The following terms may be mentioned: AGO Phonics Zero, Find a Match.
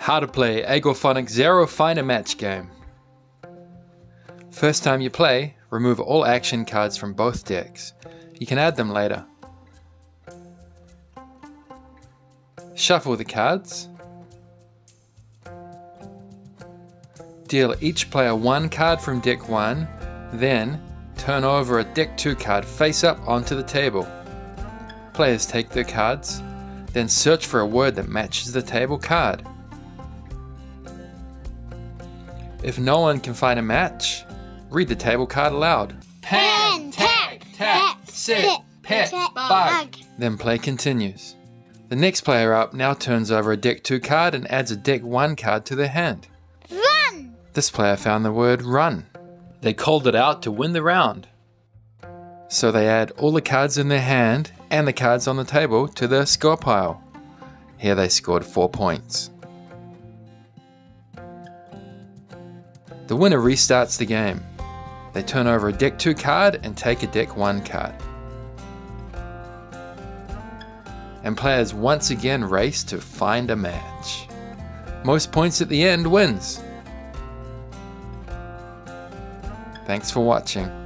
How to play AGO Phonics Zero Find a Match game. First time you play, remove all action cards from both decks. You can add them later. Shuffle the cards. Deal each player one card from deck 1, then turn over a deck 2 card face up onto the table. Players take their cards, then search for a word that matches the table card. If no one can find a match, read the table card aloud. Pan, tack, tap, sit, pet, bug. Then play continues. The next player up now turns over a deck 2 card and adds a deck 1 card to their hand. Run! This player found the word run. They called it out to win the round. So they add all the cards in their hand and the cards on the table to their score pile. Here they scored 4 points. The winner restarts the game. They turn over a deck 2 card and take a deck 1 card. And players once again race to find a match. Most points at the end wins. Thanks for watching.